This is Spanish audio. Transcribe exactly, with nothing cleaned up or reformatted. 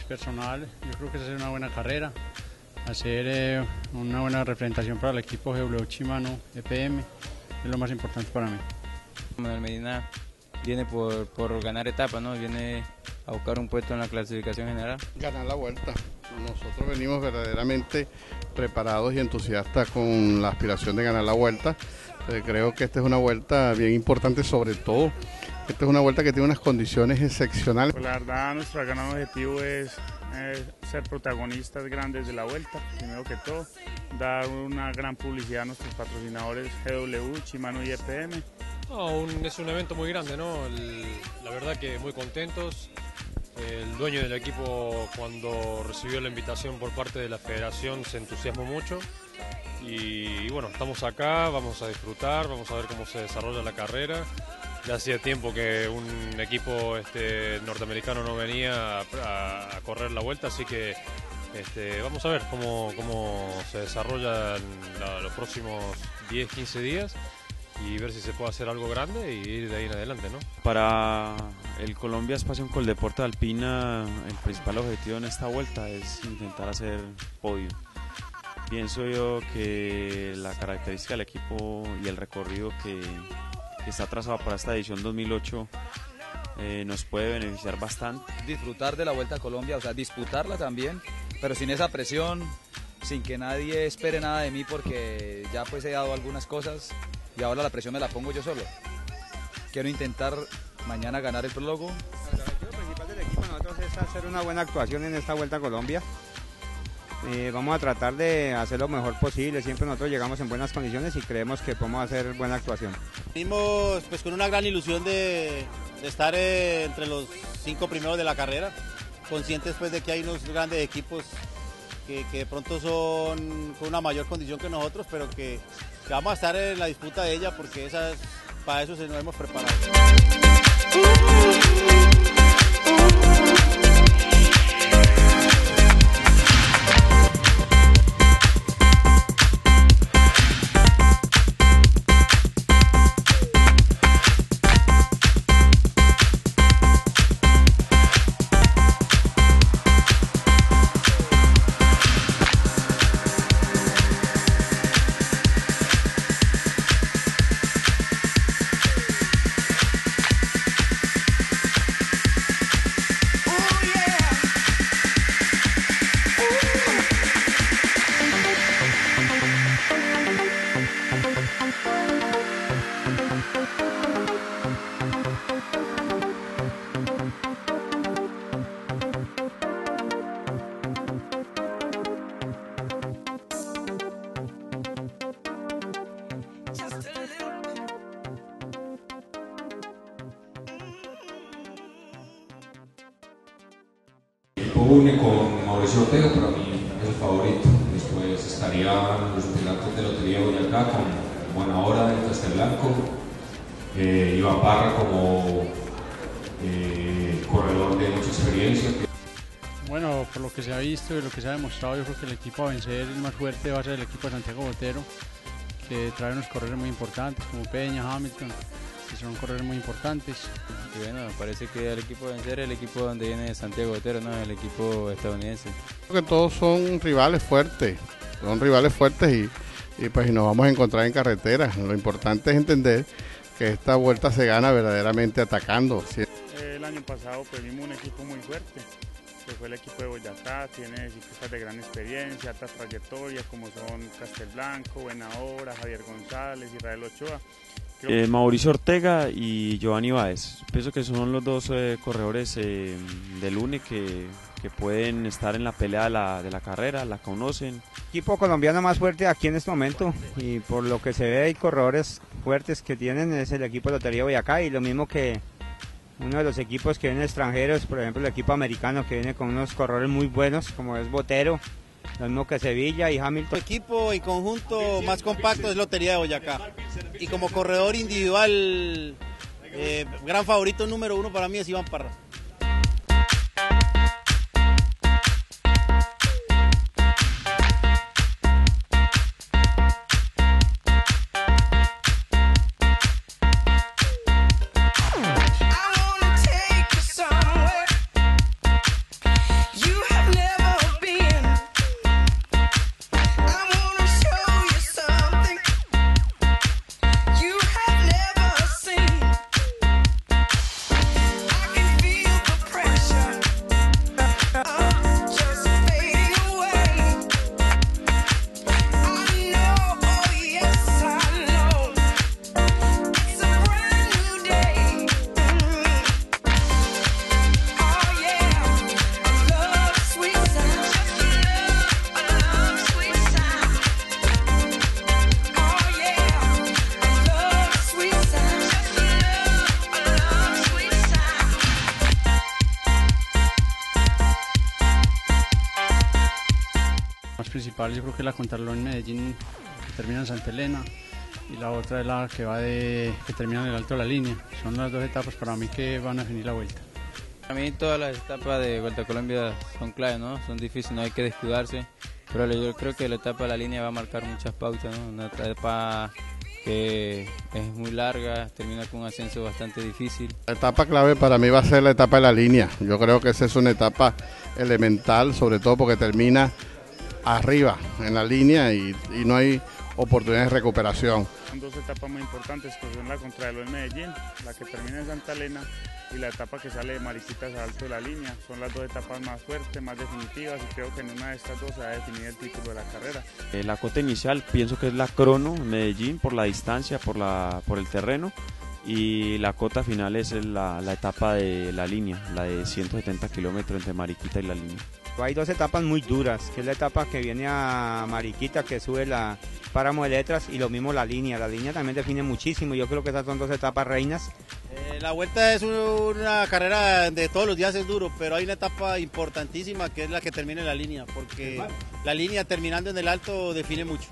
personal, yo creo que es hacer una buena carrera, hacer eh, una buena representación para el equipo G W Shimano, E P M, es lo más importante para mí. Manuel Medina viene por, por ganar etapas, ¿no? Viene a buscar un puesto en la clasificación general. Ganar la vuelta. Nosotros venimos verdaderamente preparados y entusiastas con la aspiración de ganar la vuelta. Entonces, creo que esta es una vuelta bien importante, sobre todo. Esta es una vuelta que tiene unas condiciones excepcionales. Pues la verdad, nuestro gran objetivo es eh, ser protagonistas grandes de la vuelta, primero que todo. Dar una gran publicidad a nuestros patrocinadores G W, Shimano y E P M. No, un, es un evento muy grande, ¿no? El, la verdad que muy contentos. El dueño del equipo, cuando recibió la invitación por parte de la federación, se entusiasmó mucho. Y, y bueno, estamos acá, vamos a disfrutar, vamos a ver cómo se desarrolla la carrera. Ya hacía tiempo que un equipo este, norteamericano no venía a, a correr la vuelta, así que este, vamos a ver cómo, cómo se desarrollan la, los próximos diez, quince días. Y ver si se puede hacer algo grande y ir de ahí en adelante, ¿no? Para el Colombia Espacio con el Deporte Alpina, el principal objetivo en esta vuelta es intentar hacer podio. Pienso yo que la característica del equipo y el recorrido que, que está trazado para esta edición dos mil ocho eh, nos puede beneficiar bastante. Disfrutar de la Vuelta a Colombia, o sea, disputarla también, pero sin esa presión, sin que nadie espere nada de mí porque ya pues he dado algunas cosas. Y ahora la presión me la pongo yo solo. Quiero intentar mañana ganar el prólogo. El objetivo principal del equipo nosotros es hacer una buena actuación en esta Vuelta a Colombia. Eh, vamos a tratar de hacer lo mejor posible. Siempre nosotros llegamos en buenas condiciones y creemos que podemos hacer buena actuación. Venimos pues con una gran ilusión de, de estar eh, entre los cinco primeros de la carrera. Conscientes pues de que hay unos grandes equipos que, que de pronto son con una mayor condición que nosotros, pero que... vamos a estar en la disputa de ella porque esas, para eso se nos hemos preparado. UNE con Mauricio Ortega, para mí es el favorito. Después estarían los pilotos de Lotería de Boyacá con Buenahora de Castelblanco, eh, Iván Parra como eh, corredor de mucha experiencia. Bueno, por lo que se ha visto y lo que se ha demostrado, yo creo que el equipo a vencer, el más fuerte, va a ser el equipo de Santiago Botero, que trae unos corredores muy importantes como Peña, Hamilton, que son corredores muy importantes. Y bueno, me parece que el equipo de vencer es el equipo donde viene Santiago Botero, no el equipo estadounidense. Creo que todos son rivales fuertes, son rivales fuertes y, y pues nos vamos a encontrar en carretera. Lo importante es entender que esta vuelta se gana verdaderamente atacando. El año pasado pues vimos un equipo muy fuerte, que fue el equipo de Boyacá, tiene ciclistas de gran experiencia, altas trayectorias como son Castelblanco, Buenahora, Javier González, Israel Ochoa. Eh, Mauricio Ortega y Giovanni Báez. Pienso que son los dos eh, corredores eh, del UNE que, que pueden estar en la pelea de la, de la carrera, la conocen. Equipo colombiano más fuerte aquí en este momento y por lo que se ve hay corredores fuertes que tienen, es el equipo de Lotería Boyacá y lo mismo que uno de los equipos que vienen extranjeros, por ejemplo el equipo americano que viene con unos corredores muy buenos como es Botero, lo mismo que Sevilla y Hamilton. El equipo y conjunto más compacto es Lotería de Boyacá y como corredor individual eh, gran favorito número uno para mí es Iván Parra. principal yo creo que es la contrarreloj Medellín, que termina en Santa Elena, y la otra es la que va de, que termina en el Alto de la Línea. Son las dos etapas para mí que van a definir la vuelta. Para mí todas las etapas de Vuelta a Colombia son claves, ¿no? Son difíciles, no hay que descuidarse, pero yo creo que la etapa de la línea va a marcar muchas pautas, ¿no? Una etapa que es muy larga, termina con un ascenso bastante difícil. La etapa clave para mí va a ser la etapa de la línea. Yo creo que esa es una etapa elemental, sobre todo porque termina arriba en la línea y, y no hay oportunidades de recuperación. Son dos etapas muy importantes, que son la contrarreloj en Medellín, la que termina en Santa Elena, y la etapa que sale de Mariquita al Alto de la Línea. Son las dos etapas más fuertes, más definitivas, y creo que en una de estas dos se va a definir el título de la carrera. Eh, la cota inicial pienso que es la crono Medellín por la distancia, por, la, por el terreno, y la cota final es la, la etapa de la línea, la de ciento setenta kilómetros entre Mariquita y la línea. Hay dos etapas muy duras, que es la etapa que viene a Mariquita, que sube la páramo de letras, y lo mismo la línea. La línea también define muchísimo. Yo creo que esas son dos etapas reinas. Eh, la vuelta es una carrera de todos los días, es duro, pero hay una etapa importantísima que es la que termina en la línea, porque la línea terminando en el alto define mucho.